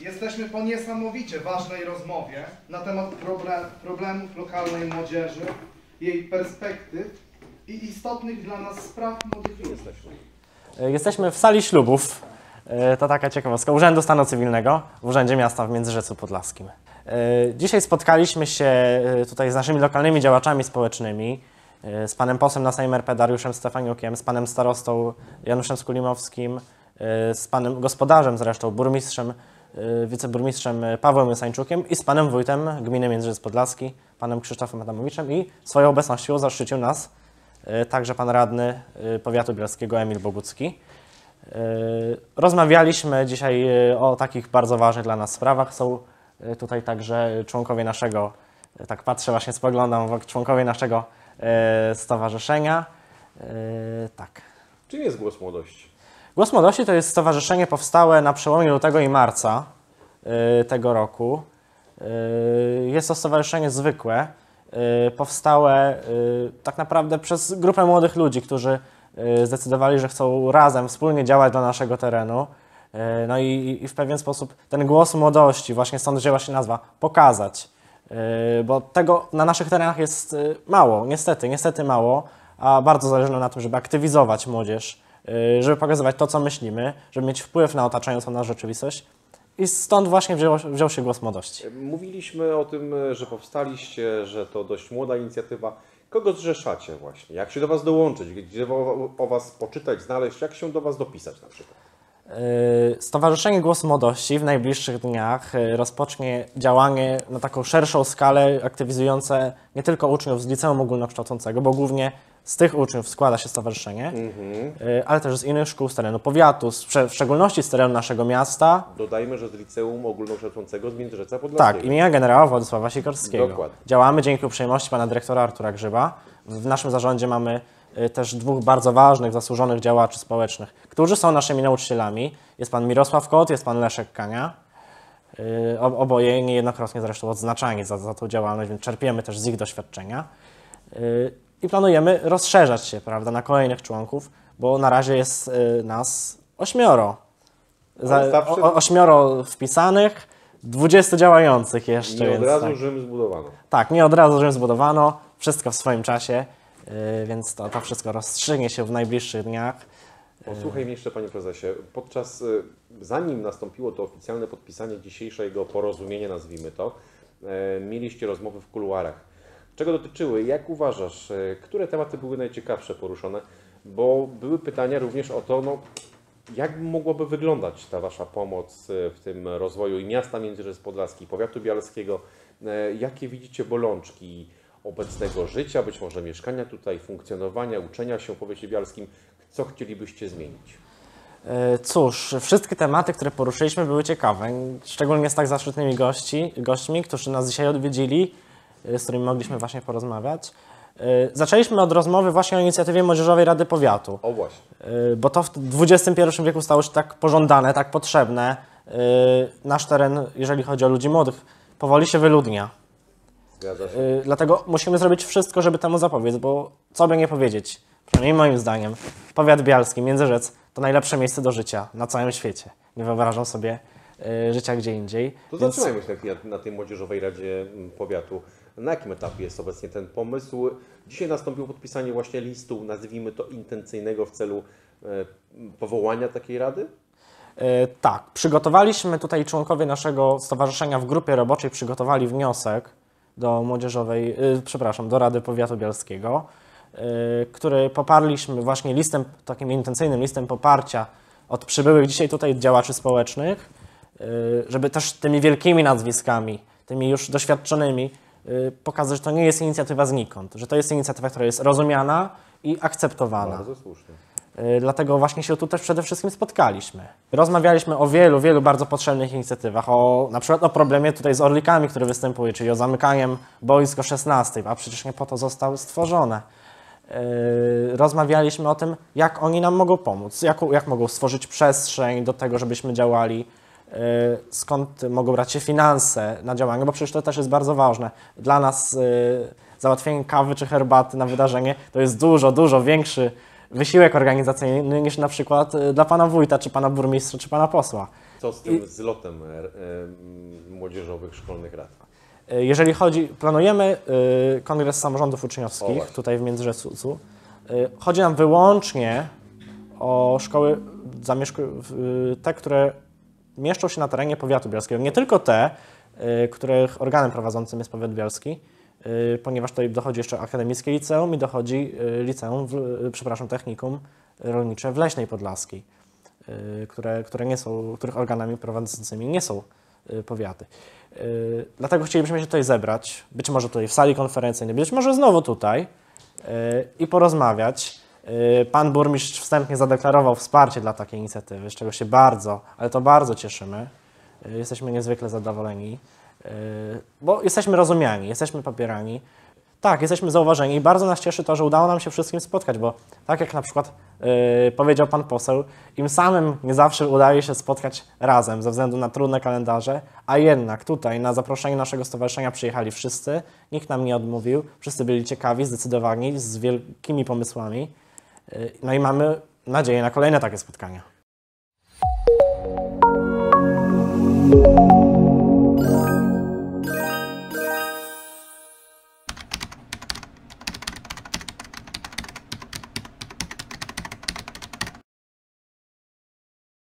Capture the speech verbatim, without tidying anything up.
Jesteśmy po niesamowicie ważnej rozmowie na temat problemów lokalnej młodzieży, jej perspektyw i istotnych dla nas spraw młodych ludzi. Jesteśmy w sali ślubów, to taka ciekawostka, Urzędu Stanu Cywilnego w Urzędzie Miasta w Międzyrzecu Podlaskim. Dzisiaj spotkaliśmy się tutaj z naszymi lokalnymi działaczami społecznymi, z panem posłem na Sejm R P Dariuszem Stefaniukiem, z panem starostą Januszem Skulimowskim, z panem gospodarzem zresztą, burmistrzem, wiceburmistrzem Pawłem Josańczukiem i z panem wójtem gminy Międzyrzec Podlaski, panem Krzysztofem Adamowiczem, i swoją obecnością zaszczycił nas także pan radny powiatu bielskiego Emil Bogucki. Rozmawialiśmy dzisiaj o takich bardzo ważnych dla nas sprawach. Są tutaj także członkowie naszego, tak patrzę właśnie, spoglądam, członkowie naszego stowarzyszenia. Tak. Czym jest Głos Młodości? Głos Młodości to jest stowarzyszenie powstałe na przełomie lutego i marca tego roku. Jest to stowarzyszenie zwykłe, powstałe tak naprawdę przez grupę młodych ludzi, którzy zdecydowali, że chcą razem, wspólnie działać dla naszego terenu. No i, i w pewien sposób ten głos młodości, właśnie stąd wzięła się nazwa, pokazać. Bo tego na naszych terenach jest mało, niestety, niestety mało, a bardzo zależy nam na tym, żeby aktywizować młodzież, żeby pokazywać to, co myślimy, żeby mieć wpływ na otaczającą nas rzeczywistość. I stąd właśnie wziął, wziął się Głos Młodości. Mówiliśmy o tym, że powstaliście, że to dość młoda inicjatywa. Kogo zrzeszacie właśnie? Jak się do was dołączyć? Gdzie o, o was poczytać, znaleźć? Jak się do was dopisać na przykład? Stowarzyszenie Głos Młodości w najbliższych dniach rozpocznie działanie na taką szerszą skalę, aktywizujące nie tylko uczniów z liceum ogólnokształcącego, bo głównie z tych uczniów składa się stowarzyszenie, mm-hmm. ale też z innych szkół, z terenu powiatu, z, w szczególności z terenu naszego miasta. Dodajmy, że z liceum ogólnokształcącego z Międzyrzeca Podlaskiego. Tak, imienia generała Władysława Sikorskiego. Dokładnie. Działamy dzięki uprzejmości pana dyrektora Artura Grzyba. W naszym zarządzie mamy też dwóch bardzo ważnych, zasłużonych działaczy społecznych, którzy są naszymi nauczycielami. Jest pan Mirosław Kot, jest pan Leszek Kania. Oboje niejednokrotnie zresztą odznaczani za, za tą działalność, więc czerpiemy też z ich doświadczenia. I planujemy rozszerzać się, prawda, na kolejnych członków, bo na razie jest y, nas ośmioro. Za, zawsze... o, ośmioro wpisanych, dwudziestu działających jeszcze. Nie więc, od razu tak. Rzym zbudowano. Tak, nie od razu Rzym zbudowano, wszystko w swoim czasie, y, więc to, to wszystko rozstrzygnie się w najbliższych dniach. Posłuchaj mnie jeszcze, panie prezesie, podczas, y, zanim nastąpiło to oficjalne podpisanie dzisiejszego porozumienia, nazwijmy to, y, mieliście rozmowy w kuluarach. Czego dotyczyły? Jak uważasz, które tematy były najciekawsze poruszone? Bo były pytania również o to, no, jak mogłaby wyglądać ta wasza pomoc w tym rozwoju i miasta Międzyrzec Podlaski, i powiatu bialskiego. Jakie widzicie bolączki obecnego życia, być może mieszkania tutaj, funkcjonowania, uczenia się w powiecie bialskim? Co chcielibyście zmienić? Cóż, wszystkie tematy, które poruszyliśmy, były ciekawe, szczególnie z tak zaszczytnymi gości, gośćmi, którzy nas dzisiaj odwiedzili, z którymi mogliśmy właśnie porozmawiać. Zaczęliśmy od rozmowy właśnie o inicjatywie Młodzieżowej Rady Powiatu. O właśnie. Bo to w dwudziestym pierwszym wieku stało się tak pożądane, tak potrzebne. Nasz teren, jeżeli chodzi o ludzi młodych, powoli się wyludnia. Zgadza się. Dlatego musimy zrobić wszystko, żeby temu zapobiec, bo co by nie powiedzieć, przynajmniej moim zdaniem, powiat bialski, Międzyrzec to najlepsze miejsce do życia na całym świecie. Nie wyobrażam sobie życia gdzie indziej. To więc... zaczynajmy się na, na tej Młodzieżowej Radzie Powiatu. Na jakim etapie jest obecnie ten pomysł? Dzisiaj nastąpiło podpisanie właśnie listu, nazwijmy to intencyjnego, w celu powołania takiej rady? E, tak. Przygotowaliśmy tutaj, członkowie naszego stowarzyszenia w grupie roboczej przygotowali wniosek do Młodzieżowej, e, przepraszam, do Rady Powiatu Bielskiego, e, który poparliśmy właśnie listem, takim intencyjnym listem poparcia od przybyłych dzisiaj tutaj działaczy społecznych, e, żeby też tymi wielkimi nazwiskami, tymi już doświadczonymi, pokazać, że to nie jest inicjatywa znikąd, że to jest inicjatywa, która jest rozumiana i akceptowana. Bardzo słusznie. Dlatego właśnie się tu też przede wszystkim spotkaliśmy. Rozmawialiśmy o wielu, wielu bardzo potrzebnych inicjatywach, o, na przykład o problemie tutaj z orlikami, który występuje, czyli o zamykaniem boisk o szesnastej, a przecież nie po to zostały stworzone. Rozmawialiśmy o tym, jak oni nam mogą pomóc, jak, jak mogą stworzyć przestrzeń do tego, żebyśmy działali, skąd mogą brać się finanse na działanie, bo przecież to też jest bardzo ważne. Dla nas załatwienie kawy czy herbaty na wydarzenie to jest dużo, dużo większy wysiłek organizacyjny niż na przykład dla pana wójta, czy pana burmistrza, czy pana posła. Co z tym zlotem młodzieżowych szkolnych rad? Jeżeli chodzi, planujemy Kongres Samorządów Uczniowskich tutaj w Międzyrzecu. Chodzi nam wyłącznie o szkoły te, które mieszczą się na terenie powiatu bielskiego. Nie tylko te, których organem prowadzącym jest powiat bielski, ponieważ tutaj dochodzi jeszcze akademickie liceum i dochodzi liceum, w, przepraszam, technikum rolnicze w Leśnej Podlaskiej, które, które nie są, których organami prowadzącymi nie są powiaty. Dlatego chcielibyśmy się tutaj zebrać, być może tutaj w sali konferencyjnej, być może znowu tutaj i porozmawiać. Pan burmistrz wstępnie zadeklarował wsparcie dla takiej inicjatywy, z czego się bardzo, ale to bardzo cieszymy. Jesteśmy niezwykle zadowoleni, bo jesteśmy rozumiani, jesteśmy popierani. Tak, jesteśmy zauważeni i bardzo nas cieszy to, że udało nam się wszystkim spotkać, bo tak jak na przykład powiedział pan poseł, im samym nie zawsze udaje się spotkać razem ze względu na trudne kalendarze, a jednak tutaj na zaproszenie naszego stowarzyszenia przyjechali wszyscy, nikt nam nie odmówił, wszyscy byli ciekawi, zdecydowani, z wielkimi pomysłami. No i mamy nadzieję na kolejne takie spotkania.